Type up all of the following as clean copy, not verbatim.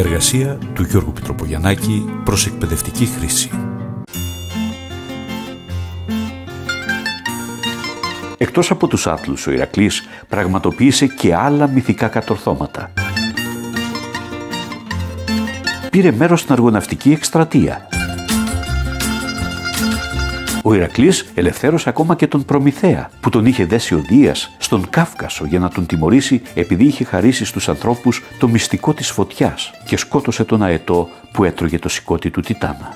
Μια εργασία του Γιώργου Πιτροπογιαννάκη προς εκπαιδευτική χρήση. Εκτός από τους άτλους, ο Ηρακλής πραγματοποίησε και άλλα μυθικά κατορθώματα. Πήρε μέρος στην αργοναυτική εκστρατεία. Ο Ηρακλής ελευθέρωσε ακόμα και τον Προμηθέα, που τον είχε δέσει ο Δίας στον Κάφκασο για να τον τιμωρήσει επειδή είχε χαρίσει στους ανθρώπους το μυστικό της φωτιάς και σκότωσε τον Αετό που έτρωγε το σηκώτη του Τιτάνα.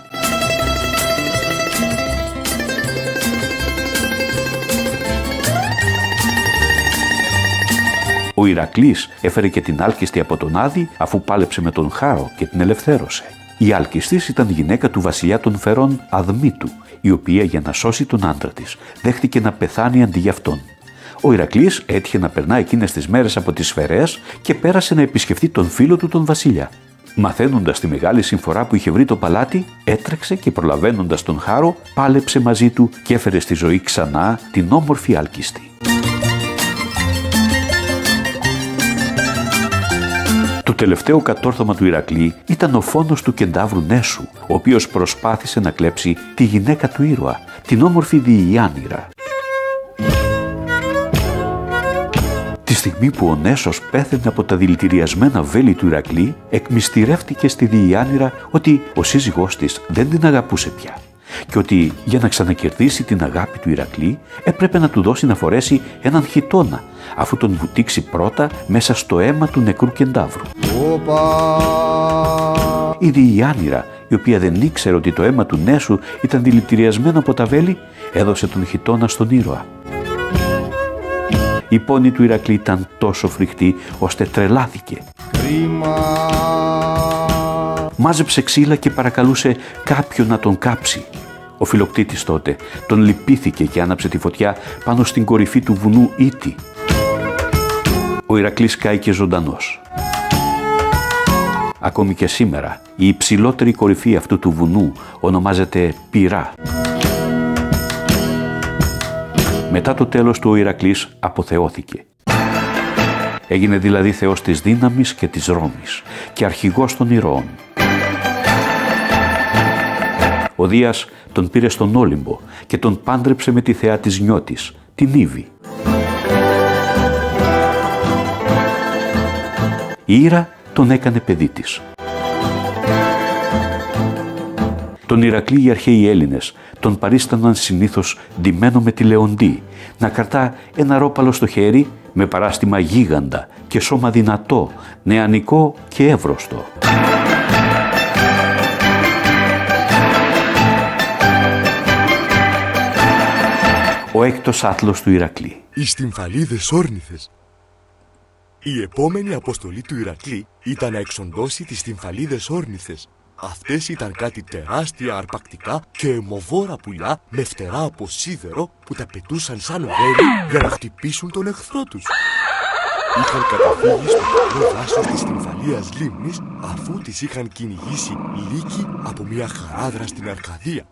Ο Ηρακλής έφερε και την Άλκιστη από τον Άδη, αφού πάλεψε με τον Χάο και την ελευθέρωσε. Η Άλκιστης ήταν γυναίκα του βασιλιά των Φερών Αδμήτου, η οποία για να σώσει τον άντρα της δέχτηκε να πεθάνει αντί για αυτόν. Ο Ηρακλής έτυχε να περνά εκείνες τις μέρες από τις Φερές και πέρασε να επισκεφτεί τον φίλο του τον βασιλιά. Μαθαίνοντας τη μεγάλη συμφορά που είχε βρει το παλάτι, έτρεξε και προλαβαίνοντας τον Χάρο, πάλεψε μαζί του και έφερε στη ζωή ξανά την όμορφη Άλκιστη. Το τελευταίο κατόρθωμα του Ηρακλή ήταν ο φόνος του κενταύρου Νέσου, ο οποίος προσπάθησε να κλέψει τη γυναίκα του ήρωα, την όμορφη Διάνυρα. Τη στιγμή που ο Νέσος πέθαινε από τα δηλητηριασμένα βέλη του Ηρακλή, εκμυστηρεύτηκε στη Διάνυρα ότι ο σύζυγός της δεν την αγαπούσε πια και ότι για να ξανακερδίσει την αγάπη του Ηρακλή έπρεπε να του δώσει να φορέσει έναν χιτώνα, αφού τον βουτήξει πρώτα μέσα στο αίμα του νεκρού κενταύρου. Η Διάνυρα, η οποία δεν ήξερε ότι το αίμα του Νέσου ήταν δηλητηριασμένο από τα βέλη, έδωσε τον χιτώνα στον ήρωα. Η πόνη του Ηρακλή ήταν τόσο φρικτή ώστε τρελάθηκε. Μάζεψε ξύλα και παρακαλούσε κάποιον να τον κάψει. Ο Φιλοκτήτης τότε τον λυπήθηκε και άναψε τη φωτιά πάνω στην κορυφή του βουνού Ήτη. Ο Ηρακλής κάηκε ζωντανός. Ακόμη και σήμερα η υψηλότερη κορυφή αυτού του βουνού ονομάζεται Πυρά. Μετά το τέλος του ο Ηρακλής αποθεώθηκε. Έγινε δηλαδή θεός της δύναμης και της Ρώμης και αρχηγός των ηρώων. Ο Δίας τον πήρε στον Όλυμπο και τον πάντρεψε με τη θεά της Νιώτης, την Ύβη. Η Ήρα τον έκανε παιδί της. Τον Ηρακλή οι αρχαίοι Έλληνες τον παρίσταναν συνήθως ντυμένο με τη Λεοντή, να κρατά ένα ρόπαλο στο χέρι με παράστημα γίγαντα και σώμα δυνατό, νεανικό και εύρωστο. Ο έκτος άθλος του Ηρακλή. Οι στυμφαλίδες όρνηθες. Η επόμενη αποστολή του Ηρακλή ήταν να εξοντώσει τις στυμφαλίδες όρνηθες. Αυτές ήταν κάτι τεράστια αρπακτικά και αιμοβόρα πουλιά με φτερά από σίδερο που τα πετούσαν σαν βέλη για να χτυπήσουν τον εχθρό τους. Είχαν καταφύγει στο πικρό δάσος της Στυμφαλίας λίμνης αφού τις είχαν κυνηγήσει λύκοι από μια χαράδρα στην Αρκαδία.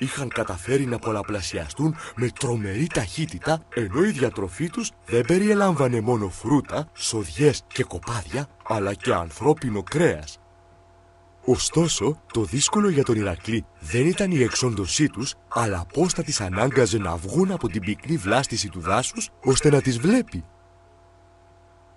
Είχαν καταφέρει να πολλαπλασιαστούν με τρομερή ταχύτητα, ενώ η διατροφή τους δεν περιέλαμβανε μόνο φρούτα, σοδιές και κοπάδια, αλλά και ανθρώπινο κρέας. Ωστόσο, το δύσκολο για τον Ηρακλή δεν ήταν η εξόντωσή τους, αλλά πώς θα τις ανάγκαζε να βγουν από την πυκνή βλάστηση του δάσους, ώστε να τις βλέπει.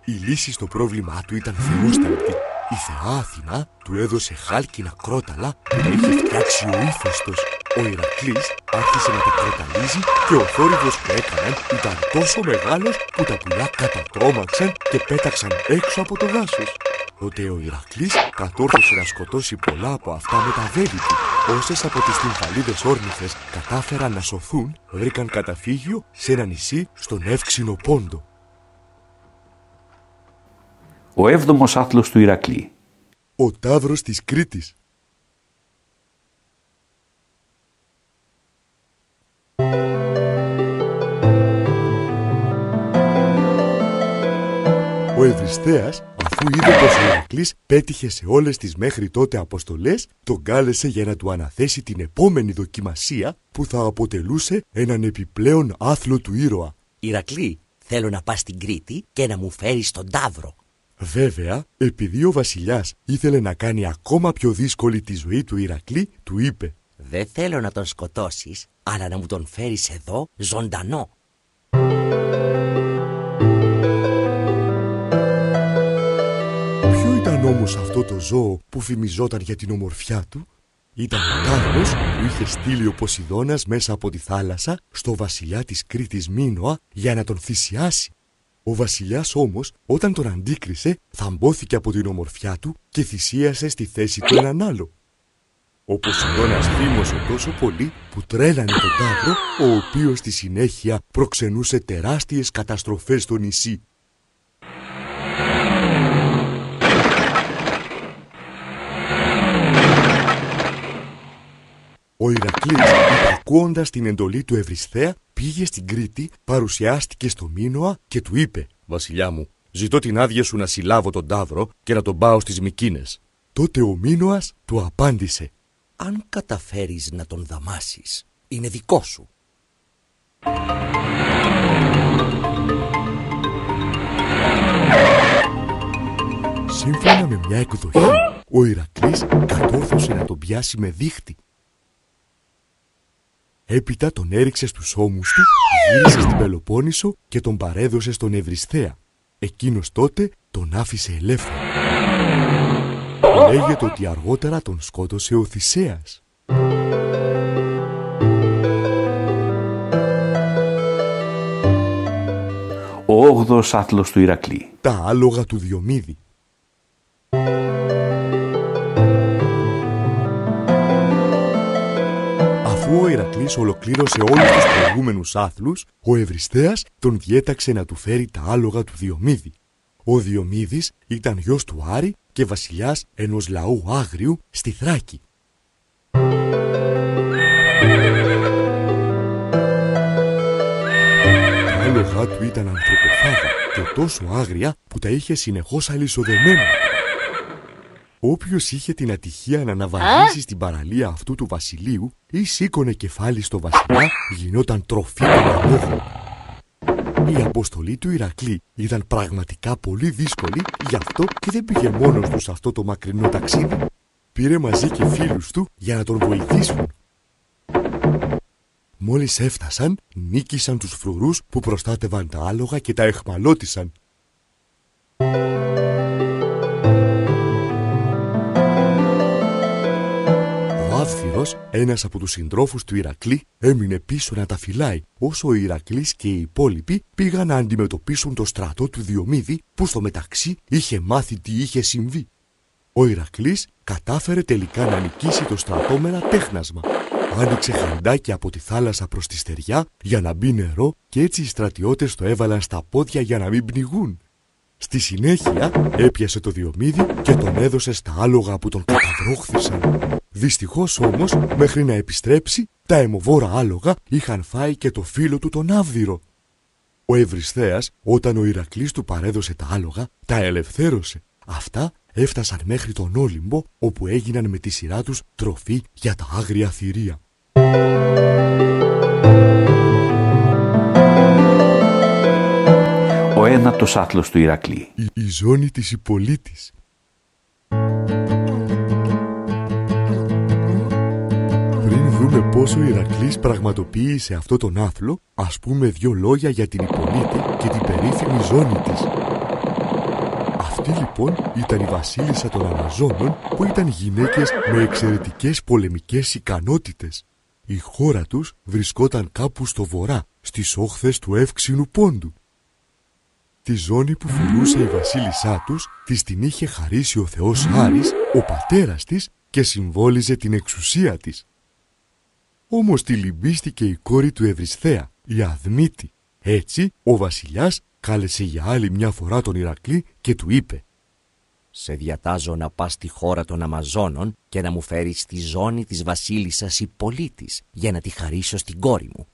Η λύση στο πρόβλημά του ήταν φεόσταλτη. Η θεά Αθηνά του έδωσε χάλκινα κρόταλα που τα είχε φτιάξει ο ύφεστος. Ο Ηρακλής άρχισε να τα κροταλίζει και ο θόρυβος που έκαναν ήταν τόσο μεγάλος που τα πουλιά κατατρώμαξαν και πέταξαν έξω από το δάσος. Τότε ο Ηρακλής κατόρθωσε να σκοτώσει πολλά από αυτά με τα βέλη του. Όσες από τις στυμφαλίδες όρνηθες κατάφεραν να σωθούν, βρήκαν καταφύγιο σε ένα νησί στον Εύξηνο Πόντο. Ο έβδομος άθλος του Ηρακλή. Ο Ταύρος της Κρήτης. Ο Ευριστέας, αφού είδε πως ο Ηρακλής πέτυχε σε όλες τις μέχρι τότε αποστολές, τον κάλεσε για να του αναθέσει την επόμενη δοκιμασία που θα αποτελούσε έναν επιπλέον άθλο του ήρωα. Ηρακλή, θέλω να πας στην Κρήτη και να μου φέρεις τον Ταύρο. Βέβαια, επειδή ο βασιλιάς ήθελε να κάνει ακόμα πιο δύσκολη τη ζωή του Ηρακλή, του είπε: «Δεν θέλω να τον σκοτώσεις, αλλά να μου τον φέρεις εδώ ζωντανό». Ποιο ήταν όμως αυτό το ζώο που φημιζόταν για την ομορφιά του? Ήταν ο Τάρνος που είχε στείλει ο Ποσειδώνας μέσα από τη θάλασσα στο βασιλιά της Κρήτης Μίνωα για να τον θυσιάσει. Ο βασιλιάς όμως, όταν τον αντίκρισε, θαμπόθηκε από την ομορφιά του και θυσίασε στη θέση του έναν άλλο. Ο Ποσειδώνας θύμωσε τόσο πολύ που τρέλανε τον Τάβρο, ο οποίος στη συνέχεια προξενούσε τεράστιες καταστροφές στο νησί. Ο Ηρακλής, υπακούοντας την εντολή του Ευρισθέα, πήγε στην Κρήτη, παρουσιάστηκε στο Μίνωα και του είπε: «Βασιλιά μου, ζητώ την άδεια σου να συλλάβω τον Ταύρο και να τον πάω στις Μικίνες». Τότε ο Μίνωας του απάντησε: «Αν καταφέρεις να τον δαμάσεις, είναι δικό σου». Σύμφωνα με μια εκδοχή, ο Ηρακλής κατόρθωσε να τον πιάσει με δίχτυ. Έπειτα τον έριξε στους ώμους του, γύρισε στην Πελοπόννησο και τον παρέδωσε στον Ευρισθέα. Εκείνος τότε τον άφησε ελεύθερο. Λέγεται ότι αργότερα τον σκότωσε ο Θησέας. Ο 8ος άθλος του Ηρακλή. Τα άλογα του Διομήδη. Αφού ο Ηρακλής ολοκλήρωσε όλους τους προηγούμενους άθλους, ο Ευρισθέας τον διέταξε να του φέρει τα άλογα του Διομήδη. Ο Διομήδης ήταν γιος του Άρη και βασιλιάς ενός λαού άγριου στη Θράκη. Τα άλογα του ήταν ανθρωποφάγα και τόσο άγρια που τα είχε συνεχώς αλυσοδεμένα. Όποιος είχε την ατυχία να αναβαγίσει στην παραλία αυτού του βασιλείου ή σήκωνε κεφάλι στο βασιλιά, γινόταν τροφή των αλόγων. Η αποστολή του Ηρακλή ήταν πραγματικά πολύ δύσκολη, γι' αυτό και δεν πήγε μόνος του σε αυτό το μακρινό ταξίδι. Πήρε μαζί και φίλους του για να τον βοηθήσουν. Μόλις έφτασαν, νίκησαν τους φρουρούς που προστάτευαν τα άλογα και τα αιχμαλώτισαν. Ο Άβθυρος, ένας από τους συντρόφους του Ηρακλή, έμεινε πίσω να τα φυλάει, όσο ο Ηρακλής και οι υπόλοιποι πήγαν να αντιμετωπίσουν το στρατό του Διομήδη, που στο μεταξύ είχε μάθει τι είχε συμβεί. Ο Ηρακλής κατάφερε τελικά να νικήσει το στρατό με ένα τέχνασμα. Άνοιξε χαντάκι από τη θάλασσα προς τη στεριά για να μπει νερό και έτσι οι στρατιώτες το έβαλαν στα πόδια για να μην πνιγούν. Στη συνέχεια έπιασε το Διομήδη και τον έδωσε στα άλογα που τον καταβρόχθησαν. Δυστυχώς όμως, μέχρι να επιστρέψει, τα αιμοβόρα άλογα είχαν φάει και το φίλο του τον Άβδυρο. Ο Ευρισθέας, όταν ο Ηρακλής του παρέδωσε τα άλογα, τα ελευθέρωσε. Αυτά έφτασαν μέχρι τον Όλυμπο, όπου έγιναν με τη σειρά τους τροφή για τα άγρια θηρία. Ο 9ος άθλος του Ηρακλή. Η ζώνη της Ιππολίτης. Πριν δούμε πόσο ο Ηρακλής πραγματοποίησε αυτό τον άθλο, ας πούμε δύο λόγια για την Ιππολίτη και την περίφημη ζώνη της. Αυτή λοιπόν ήταν η βασίλισσα των Αμαζόνων, που ήταν γυναίκες με εξαιρετικές πολεμικές ικανότητες. Η χώρα τους βρισκόταν κάπου στο βορρά, στις όχθες του Εύξηνου Πόντου. Τη ζώνη που φορούσε η βασίλισσά τους της την είχε χαρίσει ο Θεός Άρης, ο πατέρας της, και συμβόλιζε την εξουσία της. Όμως τη λυμπίστηκε η κόρη του Ευρισθέα, η Αδμήτη. Έτσι ο βασιλιάς κάλεσε για άλλη μια φορά τον Ηρακλή και του είπε: «Σε διατάζω να πας στη χώρα των Αμαζόνων και να μου φέρεις τη ζώνη της βασίλισσας Ιππολίτης για να τη χαρίσω στην κόρη μου».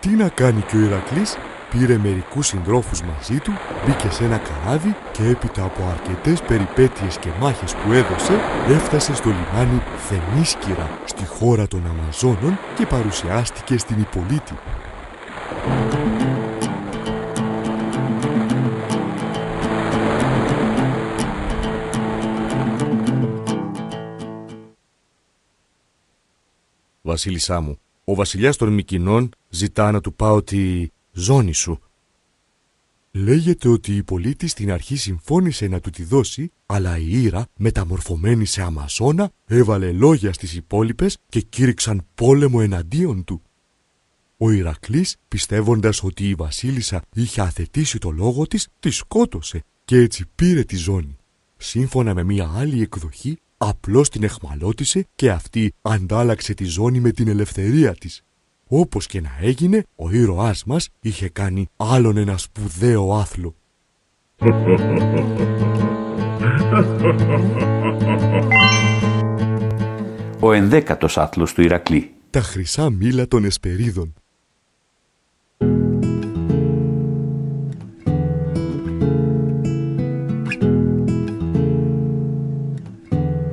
Τι να κάνει και ο Ηρακλής? Πήρε μερικούς συντρόφους μαζί του, μπήκε σε ένα καράβι και έπειτα από αρκετές περιπέτειες και μάχες που έδωσε, έφτασε στο λιμάνι Θεμίσκυρα, στη χώρα των Αμαζόνων, και παρουσιάστηκε στην Ιππολίτη. βασίλισσά μου. Ο βασιλιάς των Μικηνών ζητά να του πάω τη ζώνη σου. Λέγεται ότι η πολίτη στην αρχή συμφώνησε να του τη δώσει, αλλά η Ήρα, μεταμορφωμένη σε αμαζόνα, έβαλε λόγια στις υπόλοιπες και κήρυξαν πόλεμο εναντίον του. Ο Ηρακλής, πιστεύοντας ότι η βασίλισσα είχε αθετήσει το λόγο της, τη σκότωσε και έτσι πήρε τη ζώνη. Σύμφωνα με μία άλλη εκδοχή, απλώς την εχμαλώτησε και αυτή αντάλλαξε τη ζώνη με την ελευθερία της. Όπως και να έγινε, ο ήρωάς μας είχε κάνει άλλον ένα σπουδαίο άθλο. Ο 11ος άθλος του Ηρακλή. Τα χρυσά μήλα των Εσπερίδων.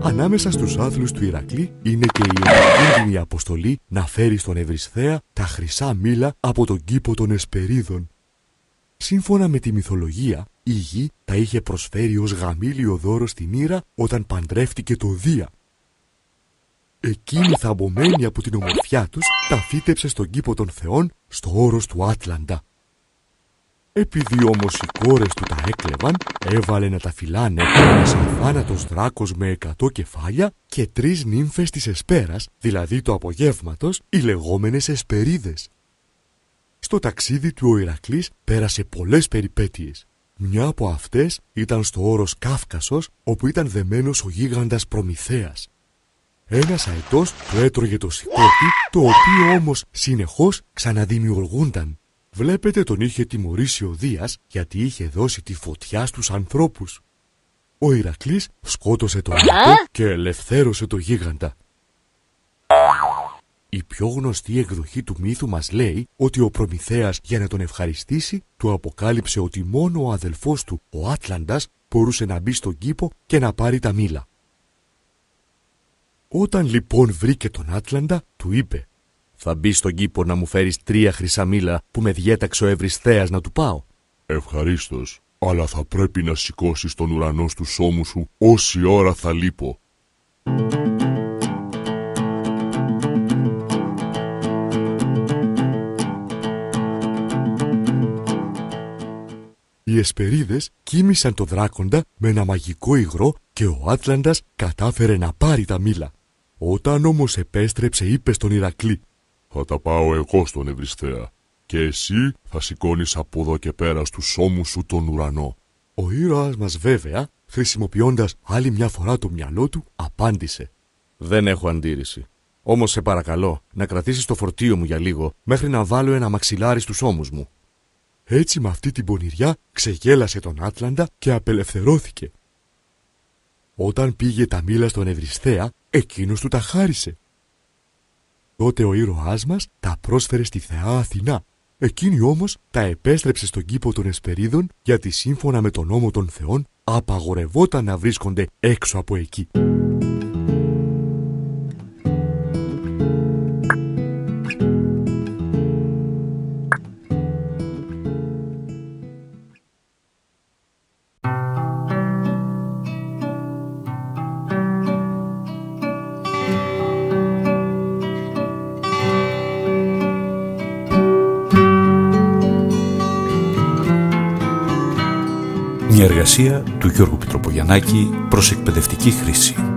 Ανάμεσα στους άθλους του Ηρακλή είναι και η επικίνδυνη αποστολή να φέρει στον Ευρισθέα τα χρυσά μήλα από τον κήπο των Εσπερίδων. Σύμφωνα με τη μυθολογία, η γη τα είχε προσφέρει ως γαμήλιο δώρο στην Ήρα όταν παντρεύτηκε το Δία. Εκείνη, θαμπομένη από την ομορφιά τους, τα φύτεψε στον κήπο των θεών, στο όρος του Άτλαντα. Επειδή όμως οι κόρες του τα έκλεβαν, έβαλε να τα φυλάνε ένας αθάνατος δράκος με 100 κεφάλια και 3 νύμφες της εσπέρας, δηλαδή του απογεύματος, οι λεγόμενες εσπερίδες. Στο ταξίδι του ο Ηρακλής πέρασε πολλές περιπέτειες. Μια από αυτές ήταν στο όρος Κάφκασος, όπου ήταν δεμένος ο γίγαντας Προμηθέας. Ένας αετός του έτρωγε το σηκώτη, το οποίο όμως συνεχώς ξαναδημιουργούνταν. Βλέπετε, τον είχε τιμωρήσει ο Δίας γιατί είχε δώσει τη φωτιά στους ανθρώπους. Ο Ηρακλής σκότωσε τον αετό και ελευθέρωσε το γίγαντα. Η πιο γνωστή εκδοχή του μύθου μας λέει ότι ο Προμηθέας, για να τον ευχαριστήσει, του αποκάλυψε ότι μόνο ο αδελφός του, ο Άτλαντας, μπορούσε να μπει στον κήπο και να πάρει τα μήλα. Όταν λοιπόν βρήκε τον Άτλαντα, του είπε: «Θα μπει στον κήπο να μου φέρεις 3 χρυσά μήλα που με διέταξε ο Ευρισθέας να του πάω?» «Ευχαρίστως, αλλά θα πρέπει να σηκώσεις τον ουρανό στους ώμους σου όση ώρα θα λείπω». Οι εσπερίδες κοίμησαν το δράκοντα με ένα μαγικό υγρό και ο Άτλαντας κατάφερε να πάρει τα μήλα. Όταν όμως επέστρεψε, είπε στον Ηρακλή: «Θα τα πάω εγώ στον Ευρισθέα και εσύ θα σηκώνεις από εδώ και πέρα στους ώμους σου τον ουρανό». Ο ήρωας μας βέβαια, χρησιμοποιώντας άλλη μια φορά το μυαλό του, απάντησε: «Δεν έχω αντίρρηση. Όμως σε παρακαλώ να κρατήσεις το φορτίο μου για λίγο μέχρι να βάλω ένα μαξιλάρι στους ώμους μου». Έτσι, με αυτή την πονηριά ξεγέλασε τον Άτλαντα και απελευθερώθηκε. Όταν πήγε τα μήλα στον Ευρισθέα, εκείνος του τα χάρισε. Τότε ο ήρωάς μας τα πρόσφερε στη θεά Αθηνά. Εκείνη όμως τα επέστρεψε στον κήπο των Εσπερίδων, γιατί σύμφωνα με τον νόμο των θεών απαγορευόταν να βρίσκονται έξω από εκεί. Μια εργασία του Γιώργου Πιτροπογιαννάκη προς εκπαιδευτική χρήση.